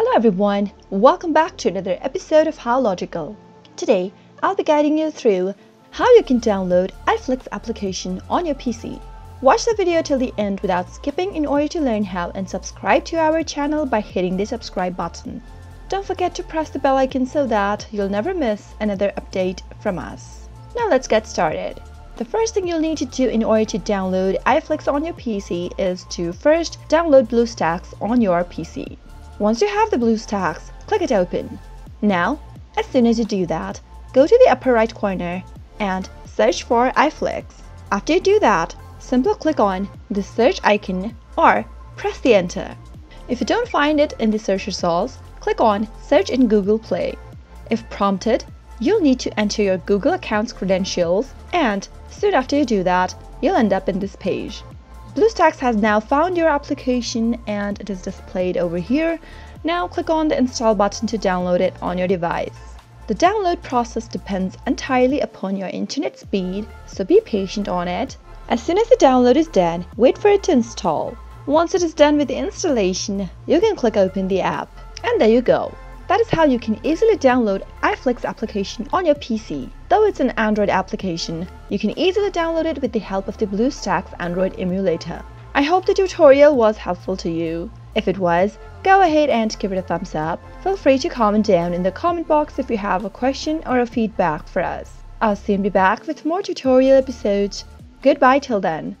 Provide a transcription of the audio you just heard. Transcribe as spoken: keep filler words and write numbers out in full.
Hello everyone, welcome back to another episode of HowLogical. Today, I'll be guiding you through how you can download iFlix application on your P C. Watch the video till the end without skipping in order to learn how, and subscribe to our channel by hitting the subscribe button. Don't forget to press the bell icon so that you'll never miss another update from us. Now let's get started. The first thing you'll need to do in order to download iFlix on your P C is to first download BlueStacks on your P C. Once you have the BlueStacks, click it open. Now, as soon as you do that, go to the upper right corner and search for iFlix. After you do that, simply click on the search icon or press the enter. If you don't find it in the search results, click on search in Google Play. If prompted, you'll need to enter your Google account's credentials, and soon after you do that, you'll end up in this page. BlueStacks has now found your application and it is displayed over here. Now click on the install button to download it on your device. The download process depends entirely upon your internet speed, so be patient on it. As soon as the download is done, wait for it to install. Once it is done with the installation, you can click open the app. And there you go. That is how you can easily download iFlix application on your P C. Though it's an Android application, you can easily download it with the help of the BlueStacks Android emulator. I hope the tutorial was helpful to you. If it was, go ahead and give it a thumbs up. Feel free to comment down in the comment box if you have a question or a feedback for us. I'll soon be back with more tutorial episodes. Goodbye till then.